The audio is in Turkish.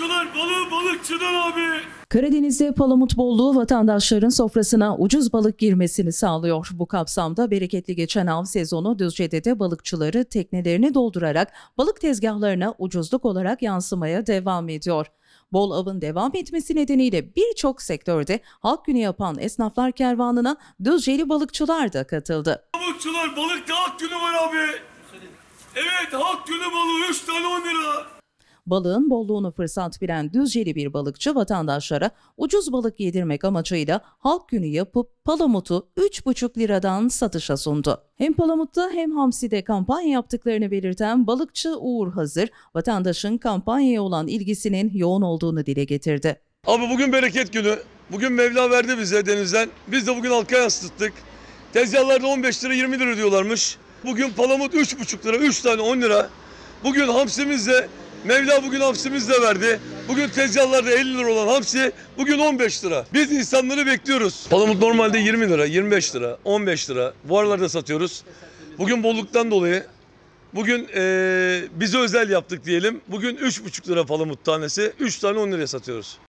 Balıkçılar, balıkçıdan abi. Karadeniz'de palamut bolluğu vatandaşların sofrasına ucuz balık girmesini sağlıyor. Bu kapsamda bereketli geçen av sezonu Düzce'de de balıkçıları teknelerini doldurarak balık tezgahlarına ucuzluk olarak yansımaya devam ediyor. Bol avın devam etmesi nedeniyle birçok sektörde halk günü yapan esnaflar kervanına Düzceli balıkçılar da katıldı. Balıkçılar, balıkta halk günü var abi. Evet, halk günü balığı 3 tane 10 lira. Balığın bolluğunu fırsat bilen Düzceli bir balıkçı vatandaşlara ucuz balık yedirmek amacıyla halk günü yapıp palamutu 3,5 liradan satışa sundu. Hem palamutta hem hamside kampanya yaptıklarını belirten balıkçı Uğur Hazır, vatandaşın kampanyaya olan ilgisinin yoğun olduğunu dile getirdi. Abi bugün bereket günü, bugün Mevla verdi bize denizden, biz de bugün halka yansıttık. Tezgahlarda 15 lira 20 lira diyorlarmış. Bugün palamut 3,5 lira, 3 tane 10 lira. Bugün hamsimiz de, Mevla bugün hamsimiz de verdi. Bugün tezgahlarda 50 lira olan hamsi bugün 15 lira. Biz insanları bekliyoruz. Palamut normalde 20 lira, 25 lira, 15 lira. Bu aralarda satıyoruz. Bugün bolluktan dolayı, bugün bize özel yaptık diyelim. Bugün 3,5 lira palamut tanesi, 3 tane 10 liraya satıyoruz.